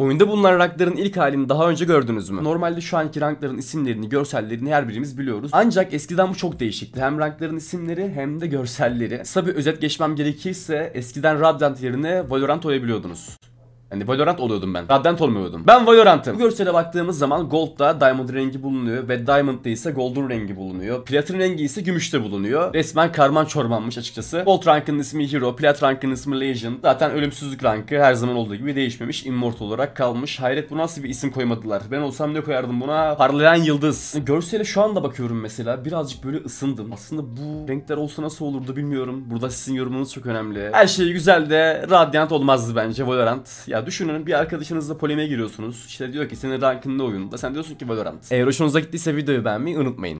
Oyunda bulunan rankların ilk halini daha önce gördünüz mü? Normalde şu anki rankların isimlerini, görsellerini her birimiz biliyoruz. Ancak eskiden bu çok değişikti. Hem rankların isimleri hem de görselleri. Kısa bir özet geçmem gerekirse eskiden Radiant yerine Valorant oynayabiliyordunuz. Yani Valorant oluyordum ben. Radiant olmuyordum. Ben Valorant'ım. Bu görsele baktığımız zaman Gold'da Diamond rengi bulunuyor ve Diamond'da ise Gold'un rengi bulunuyor. Platin rengi ise Gümüş'te bulunuyor. Resmen karman çormanmış açıkçası. Gold rankının ismi Hero, Platin rankının ismi Legend. Zaten ölümsüzlük rankı her zaman olduğu gibi değişmemiş. Immortal olarak kalmış. Hayret, bu nasıl bir isim koymadılar? Ben olsam ne koyardım buna? Parlayan yıldız. Görsele şu anda bakıyorum mesela. Birazcık böyle ısındım. Aslında bu renkler olsa nasıl olurdu bilmiyorum. Burada sizin yorumunuz çok önemli. Her şey güzel de Radiant olmazdı bence Valorant. Ya düşünün, bir arkadaşınızla polemiğe giriyorsunuz. İşte diyor ki senin rankın ne oyunda? Sen diyorsun ki Valorant. Eğer hoşunuza gittiyse videoyu beğenmeyi unutmayın.